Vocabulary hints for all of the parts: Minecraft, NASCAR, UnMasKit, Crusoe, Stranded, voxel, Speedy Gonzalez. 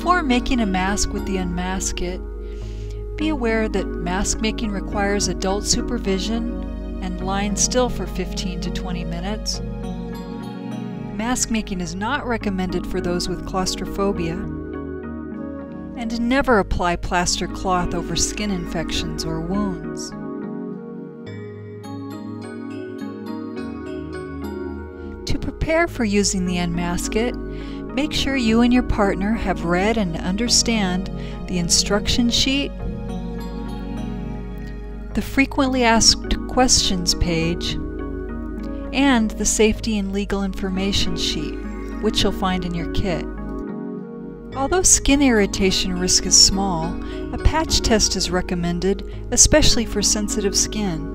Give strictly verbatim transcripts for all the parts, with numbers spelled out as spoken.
Before making a mask with the UnMasKit, be aware that mask making requires adult supervision and lying still for fifteen to twenty minutes. Mask making is not recommended for those with claustrophobia. And never apply plaster cloth over skin infections or wounds. To prepare for using the UnMasKit, make sure you and your partner have read and understand the instruction sheet, the frequently asked questions page, and the safety and legal information sheet, which you'll find in your kit. Although skin irritation risk is small, a patch test is recommended, especially for sensitive skin.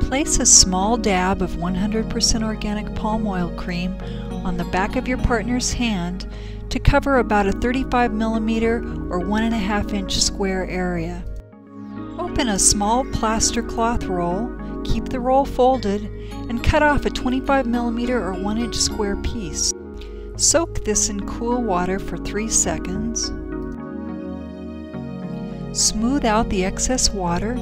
Place a small dab of one hundred percent organic palm oil cream on the back of your partner's hand to cover about a thirty-five millimeter or one and a half inch square area. Open a small plaster cloth roll, keep the roll folded, and cut off a twenty-five millimeter or one inch square piece. Soak this in cool water for three seconds. Smooth out the excess water.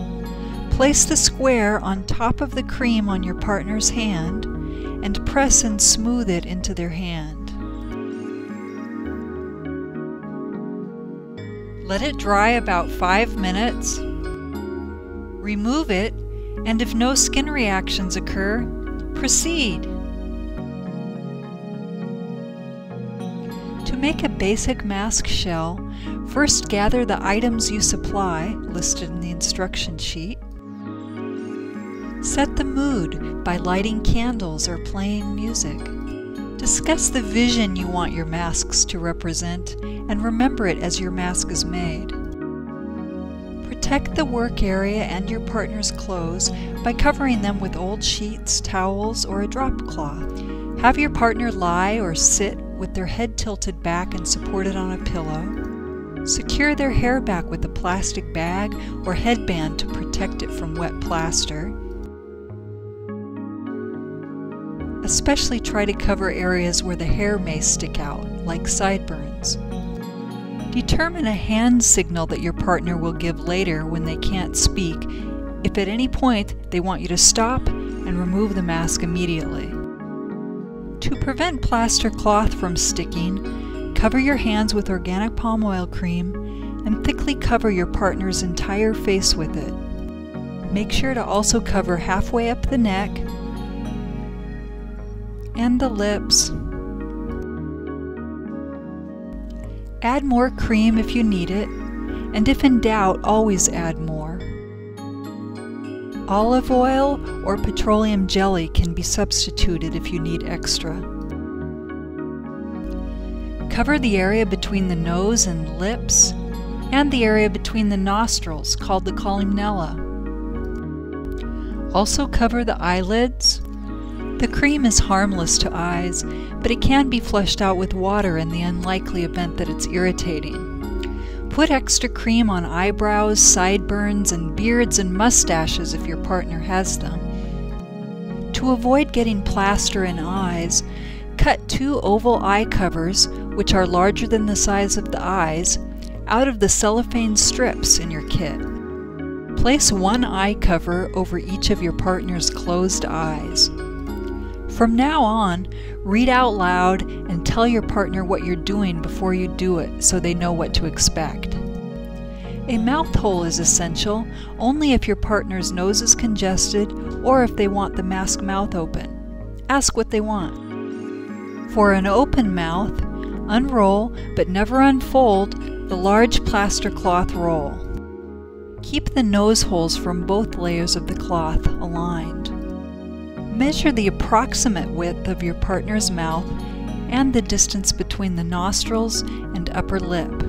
Place the square on top of the cream on your partner's hand and press and smooth it into their hand. Let it dry about five minutes. Remove it, and if no skin reactions occur, proceed. To make a basic mask shell, first gather the items you supply, listed in the instruction sheet. Set the mood by lighting candles or playing music. Discuss the vision you want your masks to represent and remember it as your mask is made. Protect the work area and your partner's clothes by covering them with old sheets, towels, or a drop cloth. Have your partner lie or sit with their head tilted back and supported on a pillow. Secure their hair back with a plastic bag or headband to protect it from wet plaster. Especially try to cover areas where the hair may stick out, like sideburns. Determine a hand signal that your partner will give later when they can't speak, if at any point they want you to stop and remove the mask immediately. To prevent plaster cloth from sticking, cover your hands with organic palm oil cream and thickly cover your partner's entire face with it. Make sure to also cover halfway up the neck and the lips. Add more cream if you need it, and if in doubt, always add more. Olive oil or petroleum jelly can be substituted if you need extra. Cover the area between the nose and lips and the area between the nostrils, called the columnella. Also cover the eyelids. The cream is harmless to eyes, but it can be flushed out with water in the unlikely event that it's irritating. Put extra cream on eyebrows, sideburns, and beards and mustaches if your partner has them. To avoid getting plaster in eyes, cut two oval eye covers, which are larger than the size of the eyes, out of the cellophane strips in your kit. Place one eye cover over each of your partner's closed eyes. From now on, read out loud and tell your partner what you're doing before you do it so they know what to expect. A mouth hole is essential only if your partner's nose is congested or if they want the mask mouth open. Ask what they want. For an open mouth, unroll but never unfold the large plaster cloth roll. Keep the nose holes from both layers of the cloth aligned. Measure the approximate width of your partner's mouth and the distance between the nostrils and upper lip.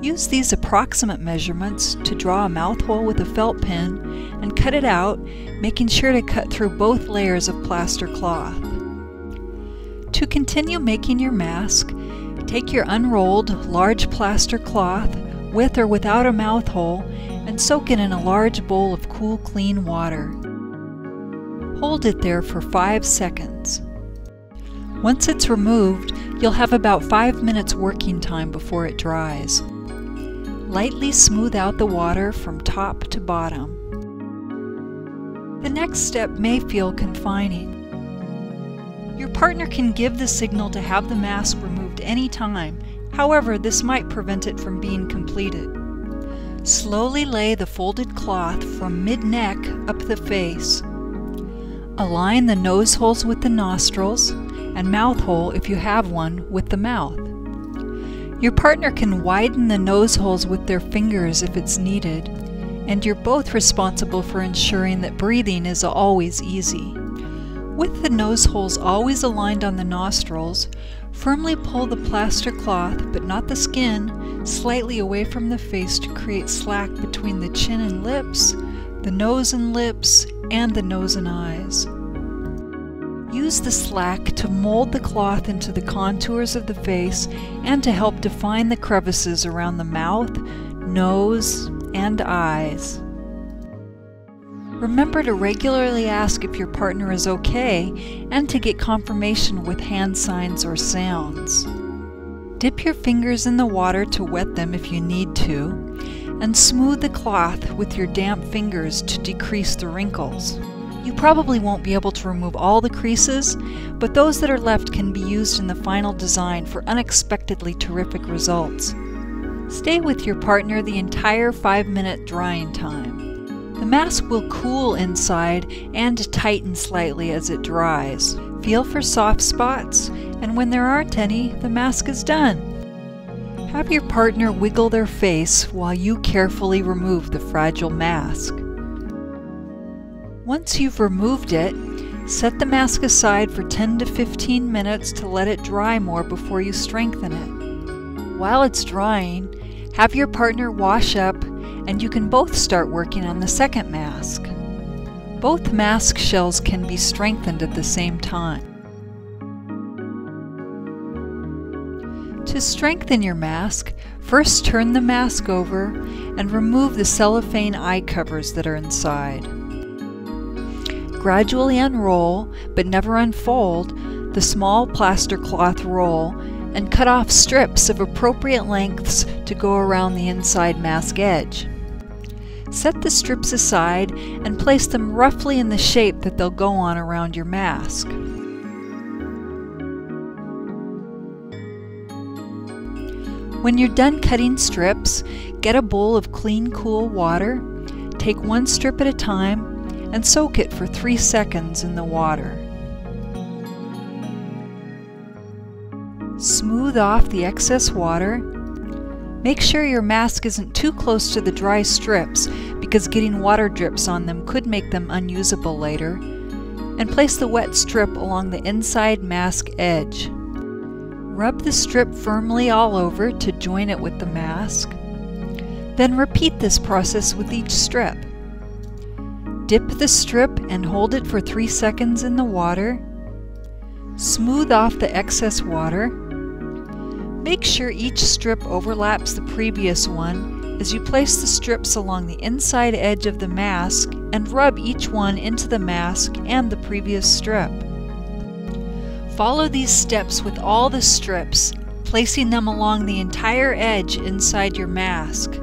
Use these approximate measurements to draw a mouth hole with a felt pen and cut it out, making sure to cut through both layers of plaster cloth. To continue making your mask, take your unrolled large plaster cloth, with or without a mouth hole, and soak it in a large bowl of cool, clean water. Hold it there for five seconds. Once it's removed, you'll have about five minutes working time before it dries. Lightly smooth out the water from top to bottom. The next step may feel confining. Your partner can give the signal to have the mask removed any time. However, this might prevent it from being completed. Slowly lay the folded cloth from mid-neck up the face. Align the nose holes with the nostrils and mouth hole, if you have one, with the mouth. Your partner can widen the nose holes with their fingers if it's needed, and you're both responsible for ensuring that breathing is always easy. With the nose holes always aligned on the nostrils, firmly pull the plaster cloth, but not the skin, slightly away from the face to create slack between the chin and lips, the nose and lips, and the nose and eyes. Use the slack to mold the cloth into the contours of the face and to help define the crevices around the mouth, nose, and eyes. Remember to regularly ask if your partner is okay and to get confirmation with hand signs or sounds. Dip your fingers in the water to wet them if you need to, and smooth the cloth with your damp fingers to decrease the wrinkles. You probably won't be able to remove all the creases, but those that are left can be used in the final design for unexpectedly terrific results. Stay with your partner the entire five minute drying time. The mask will cool inside and tighten slightly as it dries. Feel for soft spots, and when there aren't any, the mask is done. Have your partner wiggle their face while you carefully remove the fragile mask. Once you've removed it, set the mask aside for ten to fifteen minutes to let it dry more before you strengthen it. While it's drying, have your partner wash up and you can both start working on the second mask. Both mask shells can be strengthened at the same time. To strengthen your mask, first turn the mask over and remove the cellophane eye covers that are inside. Gradually unroll, but never unfold, the small plaster cloth roll and cut off strips of appropriate lengths to go around the inside mask edge. Set the strips aside and place them roughly in the shape that they'll go on around your mask. When you're done cutting strips, get a bowl of clean, cool water, take one strip at a time, and soak it for three seconds in the water. Smooth off the excess water. Make sure your mask isn't too close to the dry strips, because getting water drips on them could make them unusable later. And place the wet strip along the inside mask edge. Rub the strip firmly all over to join it with the mask. Then repeat this process with each strip. Dip the strip and hold it for three seconds in the water. Smooth off the excess water. Make sure each strip overlaps the previous one as you place the strips along the inside edge of the mask and rub each one into the mask and the previous strip. Follow these steps with all the strips, placing them along the entire edge inside your mask.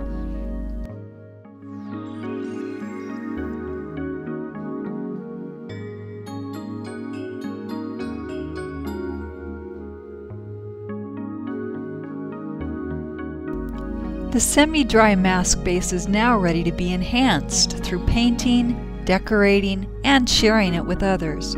The semi-dry mask base is now ready to be enhanced through painting, decorating, and sharing it with others.